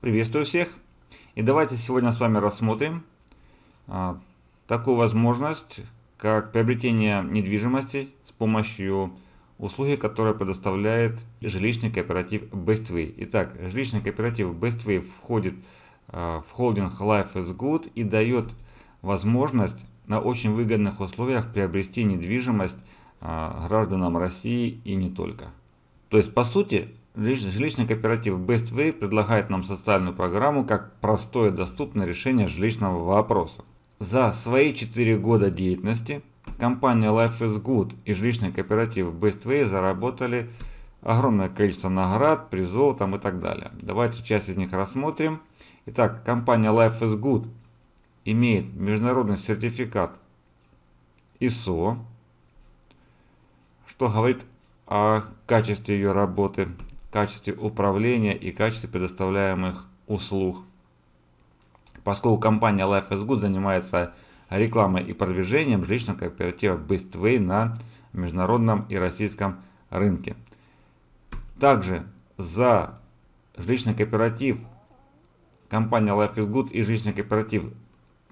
Приветствую всех! И давайте сегодня с вами рассмотрим такую возможность, как приобретение недвижимости с помощью услуги, которая предоставляет жилищный кооператив Bestway. Итак, жилищный кооператив Bestway входит в холдинг Life is Good и дает возможность на очень выгодных условиях приобрести недвижимость гражданам России и не только. То есть, по сути, жилищный кооператив Bestway предлагает нам социальную программу как простое доступное решение жилищного вопроса. За свои 4 года деятельности компания Life is Good и жилищный кооператив Bestway заработали огромное количество наград, призов там и так далее. Давайте часть из них рассмотрим. Итак, компания Life is Good имеет международный сертификат ISO, что говорит о качестве ее работы, качестве управления и качестве предоставляемых услуг. Поскольку компания Life is Good занимается рекламой и продвижением жилищного кооператива Bestway на международном и российском рынке. Также за жилищный кооператив компания Life is Good и жилищный кооператив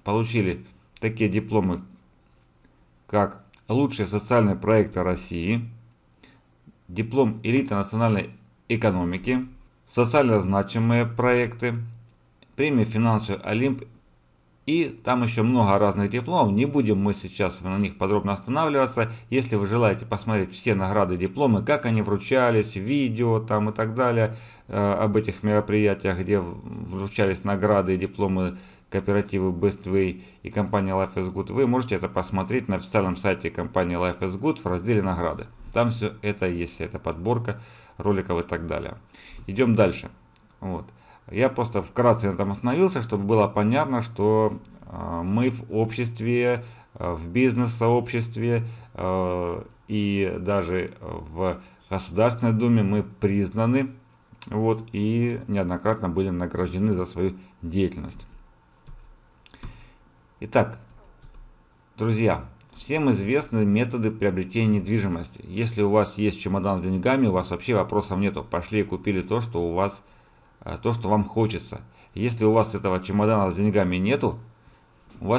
получили такие дипломы, как «Лучшие социальные проекты России», диплом «Элита национальной экономики», «Социально значимые проекты», премия «Финансовый Олимп». И там еще много разных дипломов, не будем мы сейчас на них подробно останавливаться. Если вы желаете посмотреть все награды, дипломы, как они вручались, видео там и так далее, об этих мероприятиях, где вручались награды и дипломы кооперативы Bestway и компании Life is Good, вы можете это посмотреть на официальном сайте компании Life is Good в разделе «Награды». Там все это есть, вся эта подборка роликов и так далее. Идем дальше. Вот. Я просто вкратце на этом остановился, чтобы было понятно, что мы в обществе, в бизнес-сообществе и даже в Государственной Думе мы признаны, вот, и неоднократно были награждены за свою деятельность. Итак, друзья, всем известны методы приобретения недвижимости. Если у вас есть чемодан с деньгами, у вас вообще вопросов нету. Пошли и купили то, что у вас то, что вам хочется. Если у вас этого чемодана с деньгами нету, вы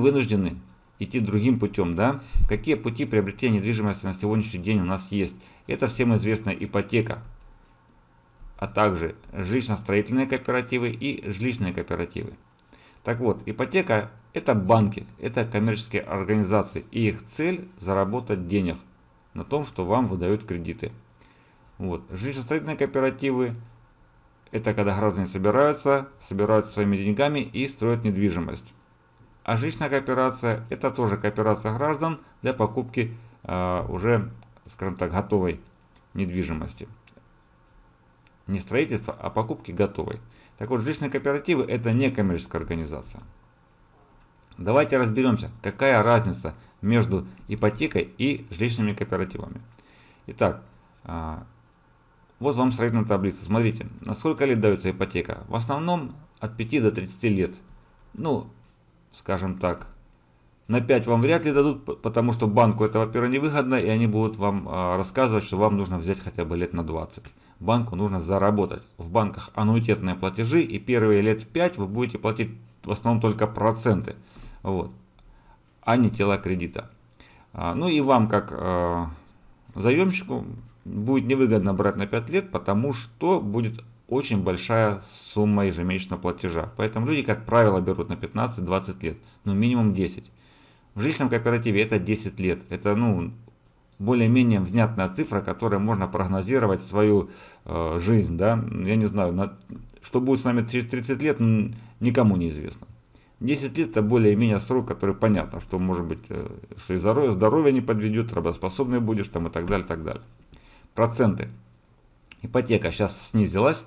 вынуждены идти другим путем, да? Какие пути приобретения недвижимости на сегодняшний день у нас есть? Это всем известная ипотека, а также жилищно-строительные кооперативы и жилищные кооперативы. Так вот, ипотека — это банки, это коммерческие организации, и их цель — заработать денег на том, что вам выдают кредиты. Вот. Жилищно-строительные кооперативы — это когда граждане собираются своими деньгами и строят недвижимость. А жилищная кооперация — это тоже кооперация граждан для покупки уже, скажем так, готовой недвижимости. Не строительства, а покупки готовой. Так вот, жилищные кооперативы — это не коммерческая организация. Давайте разберемся, какая разница между ипотекой и жилищными кооперативами. Итак, вот вам сравнительная таблица. Смотрите, на сколько лет дается ипотека. В основном от 5 до 30 лет. Ну, скажем так, на 5 вам вряд ли дадут, потому что банку это, во-первых, невыгодно, и они будут вам рассказывать, что вам нужно взять хотя бы лет на 20. Банку нужно заработать. В банках аннуитетные платежи, и первые лет 5 вы будете платить в основном только проценты, вот, а не тела кредита. Ну и вам, как заемщику, будет невыгодно брать на 5 лет, потому что будет очень большая сумма ежемесячного платежа. Поэтому люди, как правило, берут на 15-20 лет, ну минимум 10. В жилищном кооперативе это 10 лет. Это, ну, более-менее внятная цифра, которой можно прогнозировать свою жизнь. Да? Я не знаю, что будет с нами через 30 лет, никому не известно. 10 лет — это более-менее срок, который понятно, что может быть, что и здоровье не подведет, работоспособный будешь там и так далее, так далее. Проценты. Ипотека сейчас снизилась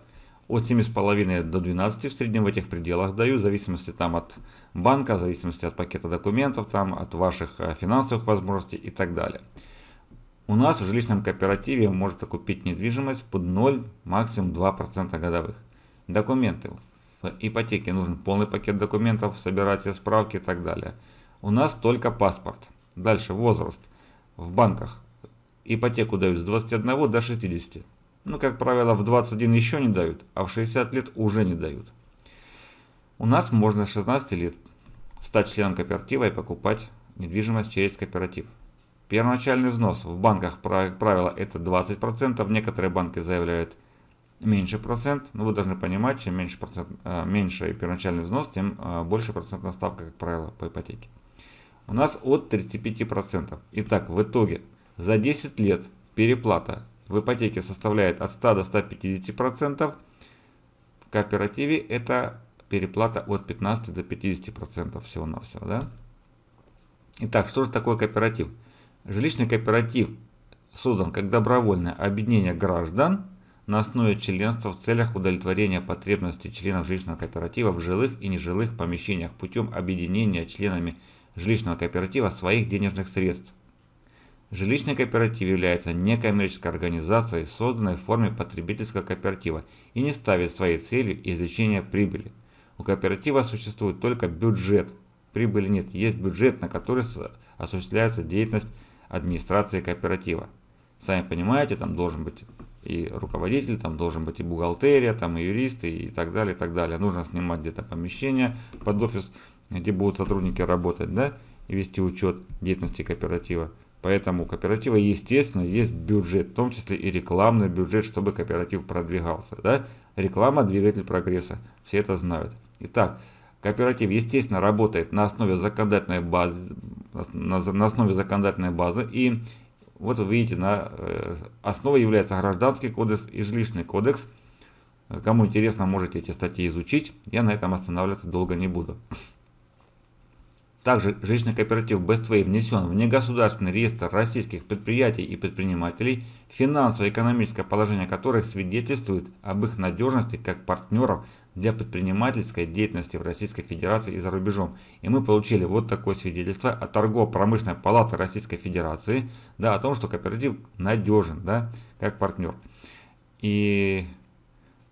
от 7,5 до 12 в среднем, в этих пределах даю, в зависимости там от банка, в зависимости от пакета документов, там, от ваших финансовых возможностей и так далее. У нас в жилищном кооперативе можно купить недвижимость под 0, максимум 2% годовых. Документы. В ипотеке нужен полный пакет документов, собирать все справки и так далее. У нас только паспорт. Дальше возраст. В банках ипотеку дают с 21 до 60. Ну, как правило, в 21 еще не дают, а в 60 лет уже не дают. У нас можно с 16 лет стать членом кооператива и покупать недвижимость через кооператив. Первоначальный взнос в банках, как правило, это 20%. Некоторые банки заявляют меньше процент. Но вы должны понимать, чем меньше, меньше первоначальный взнос, тем больше процентная ставка, как правило, по ипотеке. У нас от 35%. Итак, в итоге за 10 лет переплата в ипотеке составляет от 100 до 150%. В кооперативе это переплата от 15 до 50% всего-навсего. Да? Итак, что же такое кооператив? Жилищный кооператив создан как добровольное объединение граждан на основе членства в целях удовлетворения потребностей членов жилищного кооператива в жилых и нежилых помещениях путем объединения членами жилищного кооператива своих денежных средств. Жилищный кооператив является некоммерческой организацией, созданной в форме потребительского кооператива и не ставит своей целью извлечения прибыли. У кооператива существует только бюджет, прибыли нет, есть бюджет, на который осуществляется деятельность администрации кооператива. Сами понимаете, там должен быть и руководитель, там должен быть и бухгалтерия, там и юристы и так далее, и так далее. Нужно снимать где-то помещение под офис, где будут сотрудники работать, да, и вести учет деятельности кооператива. Поэтому у кооператива, естественно, есть бюджет, в том числе и рекламный бюджет, чтобы кооператив продвигался, да. Реклама – двигатель прогресса, все это знают. Итак, кооператив, естественно, работает на основе законодательной базы, и вот вы видите, на основе является Гражданский кодекс и Жилищный кодекс. Кому интересно, можете эти статьи изучить, я на этом останавливаться долго не буду. Также жилищный кооператив Bestway внесен в негосударственный реестр российских предприятий и предпринимателей, финансово-экономическое положение которых свидетельствует об их надежности как партнеров для предпринимательской деятельности в Российской Федерации и за рубежом. И мы получили вот такое свидетельство от Торгово-Промышленной Палаты Российской Федерации, да, о том, что кооператив надежен, да, как партнер. И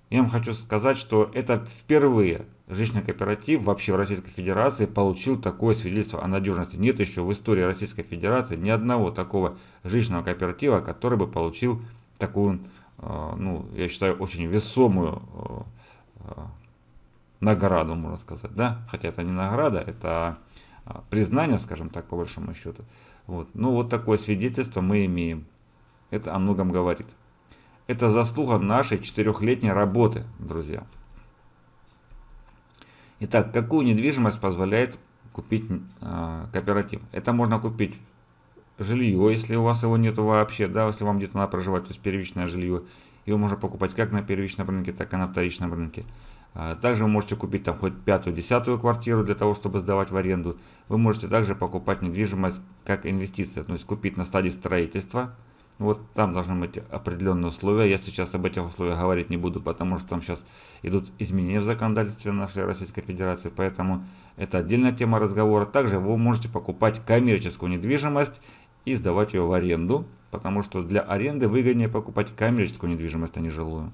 я вам хочу сказать, что это впервые жилищный кооператив вообще в Российской Федерации получил такое свидетельство о надежности. Нет еще в истории Российской Федерации ни одного такого жилищного кооператива, который бы получил такую, ну, я считаю, очень весомую награду, можно сказать, да? Хотя это не награда, это признание, скажем так, по большому счету. Вот. Ну, вот такое свидетельство мы имеем. Это о многом говорит. Это заслуга нашей 4-летней работы, друзья. Итак, какую недвижимость позволяет купить кооператив? Это можно купить жилье, если у вас его нет вообще, да, если вам где-то надо проживать, то есть первичное жилье. Его можно покупать как на первичном рынке, так и на вторичном рынке. Также вы можете купить там хоть 5-10 квартиру для того, чтобы сдавать в аренду. Вы можете также покупать недвижимость как инвестиция, то есть купить на стадии строительства. Вот там должны быть определенные условия. Я сейчас об этих условиях говорить не буду, потому что там сейчас идут изменения в законодательстве нашей Российской Федерации. Поэтому это отдельная тема разговора. Также вы можете покупать коммерческую недвижимость и сдавать ее в аренду, потому что для аренды выгоднее покупать коммерческую недвижимость, а не жилую.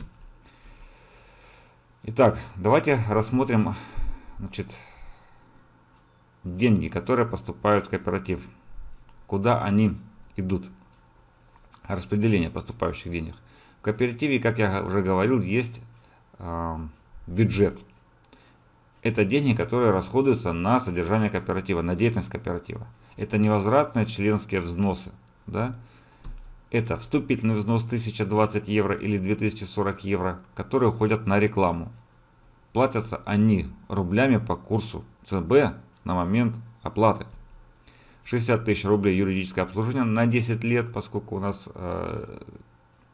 Итак, давайте рассмотрим, значит, деньги, которые поступают в кооператив. Куда они идут? Распределение поступающих денег. В кооперативе, как я уже говорил, есть бюджет. Это деньги, которые расходуются на содержание кооператива, на деятельность кооператива. Это невозвратные членские взносы. Да? Это вступительный взнос 1020 евро или 2040 евро, которые уходят на рекламу. Платятся они рублями по курсу ЦБ на момент оплаты. 60 тысяч рублей юридическое обслуживание на 10 лет, поскольку у нас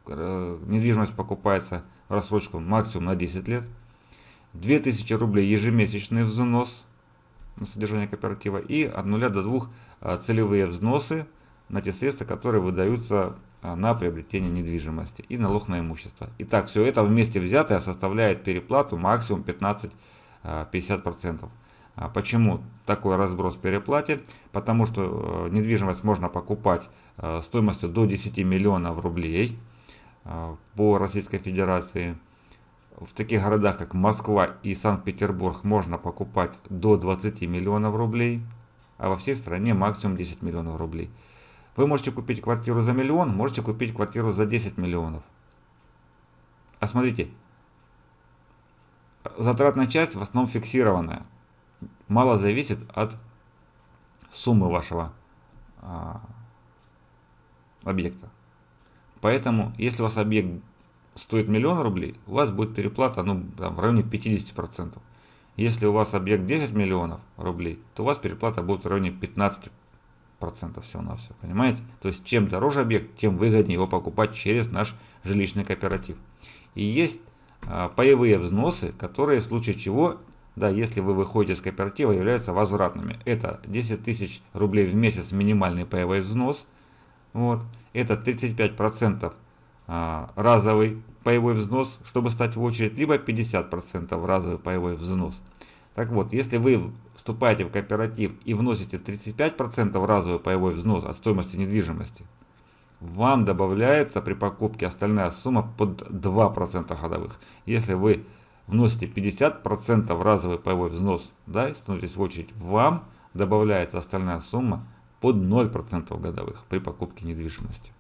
недвижимость покупается в рассрочку максимум на 10 лет. 2000 рублей ежемесячный взнос на содержание кооператива и от 0 до 2 целевые взносы на те средства, которые выдаются на приобретение недвижимости и налог на имущество. Итак, все это вместе взятое составляет переплату максимум 15-50%. Почему такой разброс в переплате? Потому что недвижимость можно покупать стоимостью до 10 миллионов рублей по Российской Федерации. В таких городах, как Москва и Санкт-Петербург, можно покупать до 20 миллионов рублей, а во всей стране максимум 10 миллионов рублей. Вы можете купить квартиру за миллион, можете купить квартиру за 10 миллионов. А смотрите, затратная часть в основном фиксированная. Мало зависит от суммы вашего объекта. Поэтому, если у вас объект стоит 1 000 000 рублей, у вас будет переплата там, в районе 50%. Если у вас объект 10 миллионов рублей, то у вас переплата будет в районе 15% всего-навсего. Понимаете? То есть, чем дороже объект, тем выгоднее его покупать через наш жилищный кооператив. И есть паевые взносы, которые в случае чего, да, если вы выходите из кооператива, являются возвратными. Это 10 тысяч рублей в месяц минимальный паевой взнос. Вот. Это 35% разовый паевой взнос, чтобы стать в очередь, либо 50% разовый паевой взнос. Так вот, если вы вступаете в кооператив и вносите 35% разовый паевой взнос от стоимости недвижимости, вам добавляется при покупке остальная сумма под 2% ходовых. Если вы вносите 50% разовый паевой взнос, да, и становитесь в очередь, вам добавляется остальная сумма под 0% годовых при покупке недвижимости.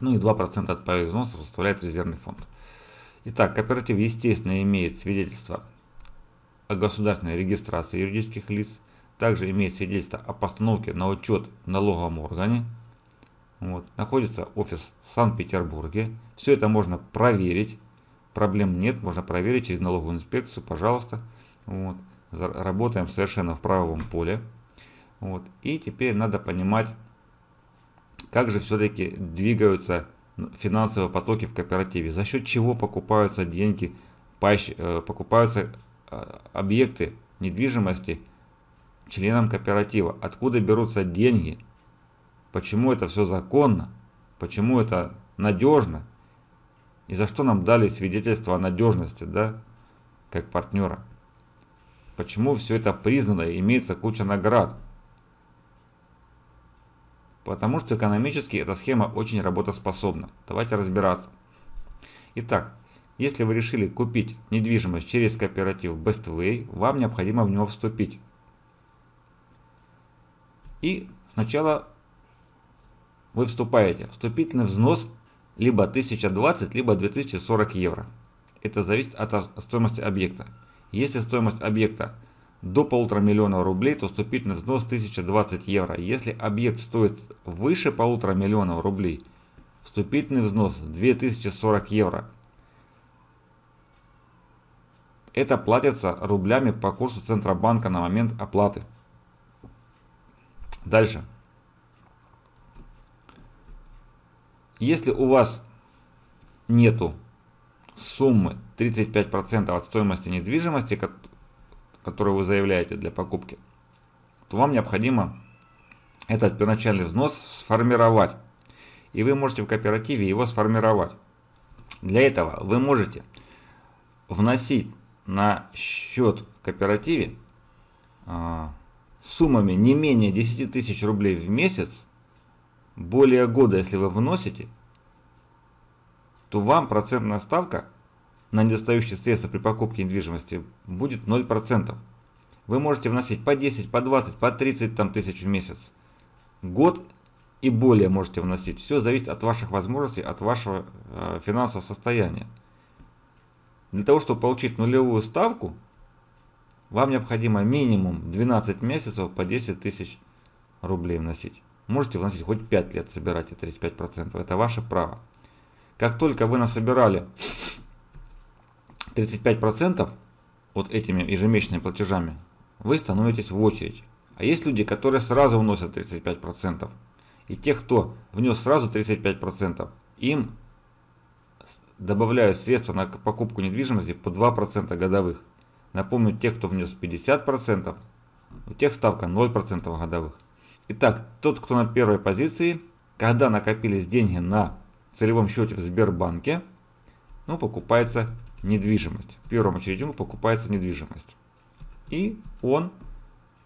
Ну и 2% от паевых взносов составляет резервный фонд. Итак, кооператив, естественно, имеет свидетельство о государственной регистрации юридических лиц, также имеет свидетельство о постановке на учет в налоговом органе. Вот. Находится офис в Санкт-Петербурге. Все это можно проверить. Проблем нет, можно проверить через налоговую инспекцию, пожалуйста. Вот. Работаем совершенно в правовом поле. Вот. И теперь надо понимать, как же все-таки двигаются финансовые потоки в кооперативе, за счет чего покупаются деньги, покупаются объекты недвижимости членам кооператива, откуда берутся деньги, почему это все законно, почему это надежно и за что нам дали свидетельство о надежности, да, как партнера, почему все это признано и имеется куча наград. Потому что экономически эта схема очень работоспособна. Давайте разбираться. Итак, если вы решили купить недвижимость через кооператив Bestway, вам необходимо в него вступить. И сначала вы вступаете. Вступительный взнос либо 1020, либо 2040 евро. Это зависит от стоимости объекта. Если стоимость объекта до 1,5 миллиона рублей, то вступительный взнос 1020 евро. Если объект стоит выше 1,5 миллиона рублей, вступительный взнос 2040 евро. Это платится рублями по курсу Центробанка на момент оплаты. Дальше. Если у вас нету суммы 35% от стоимости недвижимости, которую вы заявляете для покупки, то вам необходимо этот первоначальный взнос сформировать. И вы можете в кооперативе его сформировать. Для этого вы можете вносить на счет в кооперативе суммами не менее 10 тысяч рублей в месяц, более года, если вы вносите, то вам процентная ставка на недостающие средства при покупке недвижимости будет 0%. Вы можете вносить по 10, по 20, по 30 тысяч в месяц. Год и более можете вносить. Все зависит от ваших возможностей, от вашего финансового состояния. Для того, чтобы получить нулевую ставку, вам необходимо минимум 12 месяцев по 10 тысяч рублей вносить. Можете вносить хоть 5 лет, собирать и 35%. Это ваше право. Как только вы насобирали 35% вот этими ежемесячными платежами, вы становитесь в очередь. А есть люди, которые сразу вносят 35%. И те, кто внес сразу 35%, им добавляют средства на покупку недвижимости по 2% годовых. Напомню, те, кто внес 50%, у тех ставка 0% годовых. Итак, тот, кто на первой позиции, когда накопились деньги на целевом счете в Сбербанке, ну, покупается недвижимость. В первую очередь ему покупается недвижимость. И он,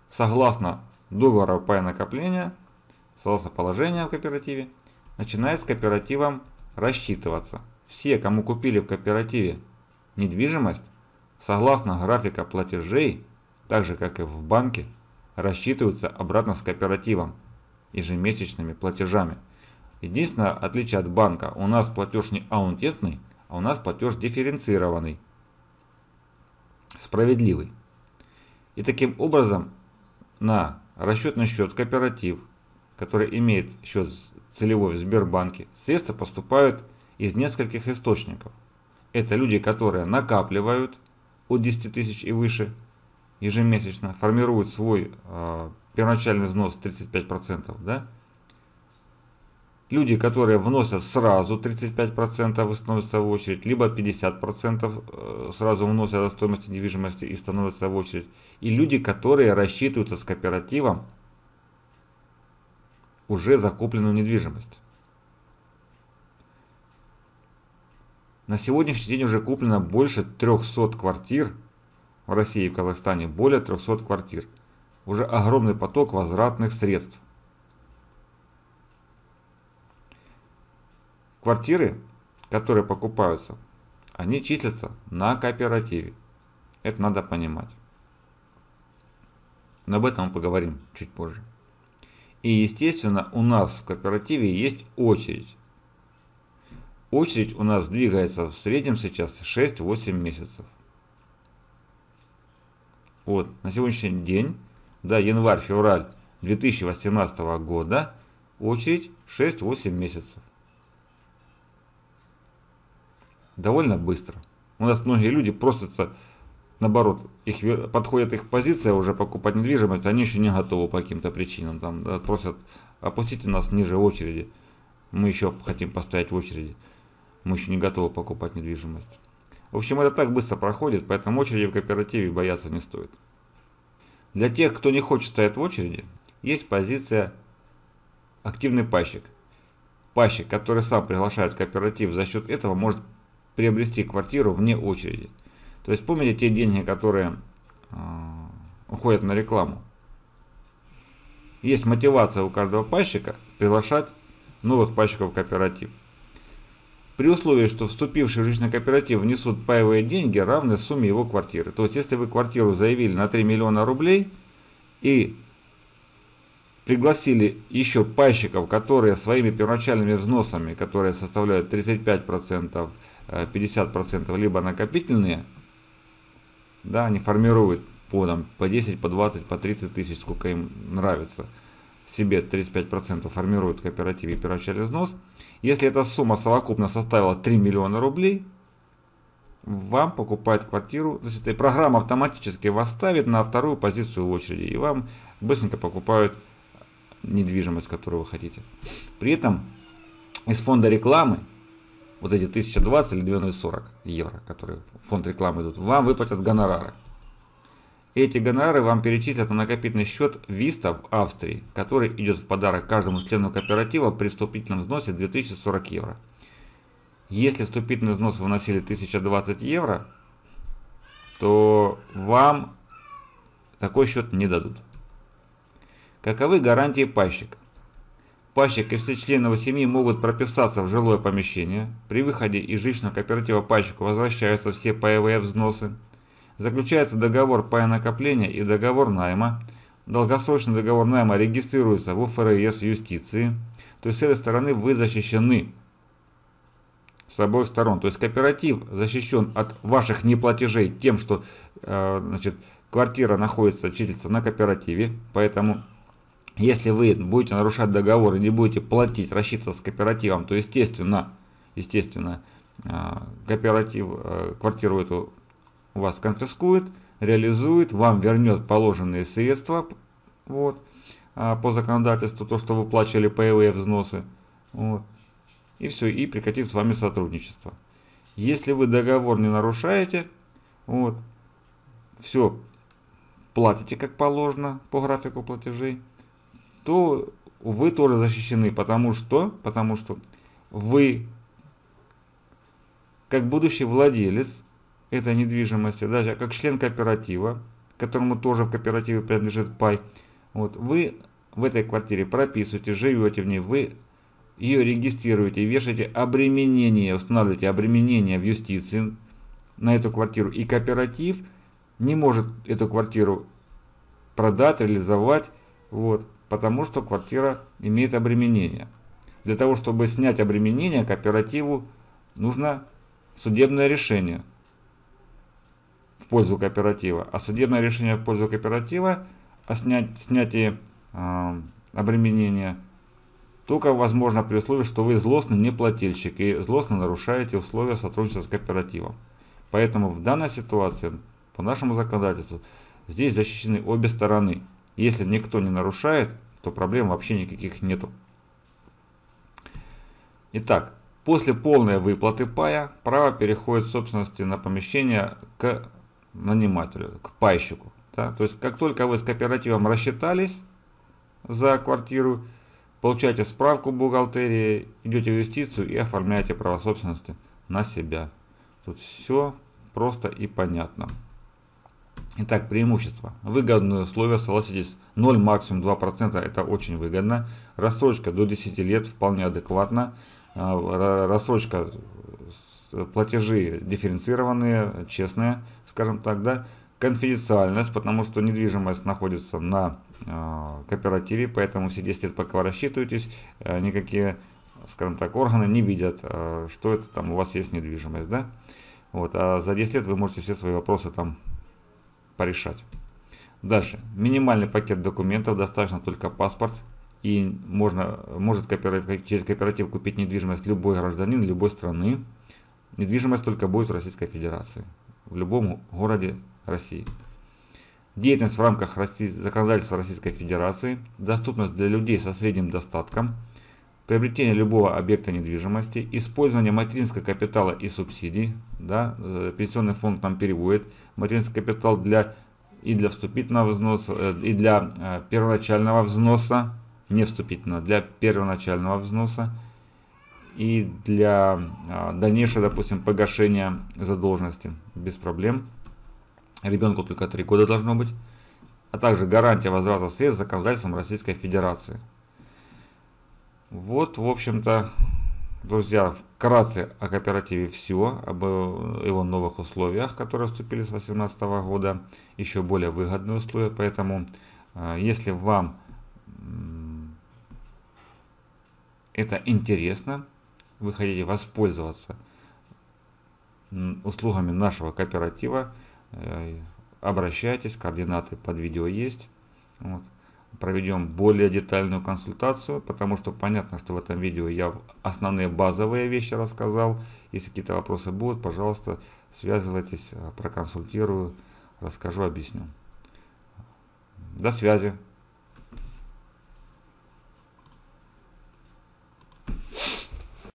согласно договору по накоплению, согласно положению в кооперативе, начинает с кооперативом рассчитываться. Все, кому купили в кооперативе недвижимость, согласно графика платежей, так же как и в банке, рассчитываются обратно с кооперативом ежемесячными платежами. Единственное отличие от банка: у нас платеж не аунтентный, а у нас платеж дифференцированный, справедливый. И таким образом на расчетный счет кооператив, который имеет счет целевой в Сбербанке, средства поступают из нескольких источников. Это люди, которые накапливают от 10 тысяч и выше ежемесячно, формируют свой первоначальный взнос 35%. Да? Люди, которые вносят сразу 35% и становятся в очередь, либо 50% сразу вносят от стоимости недвижимости и становятся в очередь. И люди, которые рассчитываются с кооперативом уже закупленную недвижимость. На сегодняшний день уже куплено больше 300 квартир в России и в Казахстане, более 300 квартир. Уже огромный поток возвратных средств. Квартиры, которые покупаются, они числятся на кооперативе. Это надо понимать. Но об этом мы поговорим чуть позже. И естественно, у нас в кооперативе есть очередь. Очередь у нас двигается в среднем сейчас 6-8 месяцев. Вот, на сегодняшний день, да, январь-февраль 2018 года, очередь 6-8 месяцев. Довольно быстро. У нас многие люди просто, наоборот, подходит их позиция уже покупать недвижимость, они еще не готовы по каким-то причинам. Там, да, просят, опустите нас ниже очереди, мы еще хотим поставить в очереди, мы еще не готовы покупать недвижимость. В общем, это так быстро проходит, поэтому очереди в кооперативе бояться не стоит. Для тех, кто не хочет стоять в очереди, есть позиция активный пайщик. Пайщик, который сам приглашает в кооператив, за счет этого может приобрести квартиру вне очереди. То есть помните те деньги, которые уходят на рекламу. Есть мотивация у каждого пайщика приглашать новых пайщиков в кооператив. При условии, что вступившие в жилищный кооператив внесут паевые деньги, равные сумме его квартиры. То есть если вы квартиру заявили на 3 миллиона рублей и пригласили еще пайщиков, которые своими первоначальными взносами, которые составляют 35%, 50%, либо накопительные, да, они формируют по 10, по 20, по 30 тысяч, сколько им нравится, себе 35% формируют в кооперативе первоначальный взнос. Если эта сумма совокупно составила 3 миллиона рублей, вам покупают квартиру, то есть эта программа автоматически вас ставит на вторую позицию в очереди, и вам быстренько покупают недвижимость, которую вы хотите. При этом из фонда рекламы вот эти 1020 или 2040 евро, которые в фонд рекламы идут, вам выплатят гонорары. Эти гонорары вам перечислят на накопительный счет ВИСТА в Австрии, который идет в подарок каждому члену кооператива при вступительном взносе 2040 евро. Если вступительный взнос вы вносили 1020 евро, то вам такой счет не дадут. Каковы гарантии пайщика? Пайщик и все члены его семьи могут прописаться в жилое помещение. При выходе из жилищного кооператива пайщику возвращаются все паевые взносы. Заключается договор паенакопления и договор найма. Долгосрочный договор найма регистрируется в УФРС юстиции. То есть с этой стороны вы защищены с обоих сторон. То есть кооператив защищен от ваших неплатежей тем, что квартира числится на кооперативе. Поэтому если вы будете нарушать договор и не будете платить, рассчитываться с кооперативом, то естественно, кооператив квартиру эту у вас конфискует, реализует, вам вернет положенные средства по законодательству, то, что вы платили паевые взносы, и все, и прекратит с вами сотрудничество. Если вы договор не нарушаете, все платите как положено по графику платежей, то вы тоже защищены, потому что вы, как будущий владелец этой недвижимости, даже как член кооператива, которому тоже в кооперативе принадлежит пай, вы в этой квартире прописываете, живете в ней, вы ее регистрируете, вешаете обременение, устанавливаете обременение в юстиции на эту квартиру, и кооператив не может эту квартиру продать, реализовать, потому что квартира имеет обременение. Для того, чтобы снять обременение, кооперативу нужно судебное решение в пользу кооператива. А судебное решение в пользу кооператива о снятии обременения только возможно при условии, что вы злостный неплательщик и злостно нарушаете условия сотрудничества с кооперативом. Поэтому в данной ситуации, по нашему законодательству, здесь защищены обе стороны. Если никто не нарушает, то проблем вообще никаких нету. Итак, после полной выплаты пая право переходит в собственности на помещение к нанимателю, к пайщику. Да? То есть, как только вы с кооперативом рассчитались за квартиру, получаете справку в бухгалтерии, идете в юстицию и оформляете право собственности на себя. Тут все просто и понятно. Итак, преимущества. Выгодные условия, согласитесь, 0, максимум 2%, это очень выгодно. Рассрочка до 10 лет вполне адекватно. Рассрочка, платежи дифференцированные, честные, скажем так, да. Конфиденциальность, потому что недвижимость находится на кооперативе, поэтому все 10 лет, пока вы рассчитываетесь, никакие, скажем так, органы не видят, что это там у вас есть недвижимость, да. Вот, а за 10 лет вы можете все свои вопросы там порешать. Дальше. Минимальный пакет документов, достаточно только паспорт. И через кооператив купить недвижимость любой гражданин любой страны. Недвижимость только будет в Российской Федерации, в любом городе России. Деятельность в рамках законодательства Российской Федерации, доступность для людей со средним достатком, приобретение любого объекта недвижимости, использование материнского капитала и субсидий, да, пенсионный фонд нам переводит материнский капитал для вступительного взноса, и для первоначального взноса, не вступительного, для первоначального взноса и для дальнейшего, допустим, погашения задолженности без проблем. Ребенку только 3 года должно быть. А также гарантия возврата средств законодательством Российской Федерации. Вот, в общем-то, друзья, вкратце о кооперативе все, об его новых условиях, которые вступили с 2018 года, еще более выгодные условия. Поэтому, если вам это интересно, вы хотите воспользоваться услугами нашего кооператива, обращайтесь, координаты под видео есть. Вот. Проведем более детальную консультацию, потому что понятно, что в этом видео я основные базовые вещи рассказал. Если какие-то вопросы будут, пожалуйста, связывайтесь, проконсультирую, расскажу, объясню. До связи!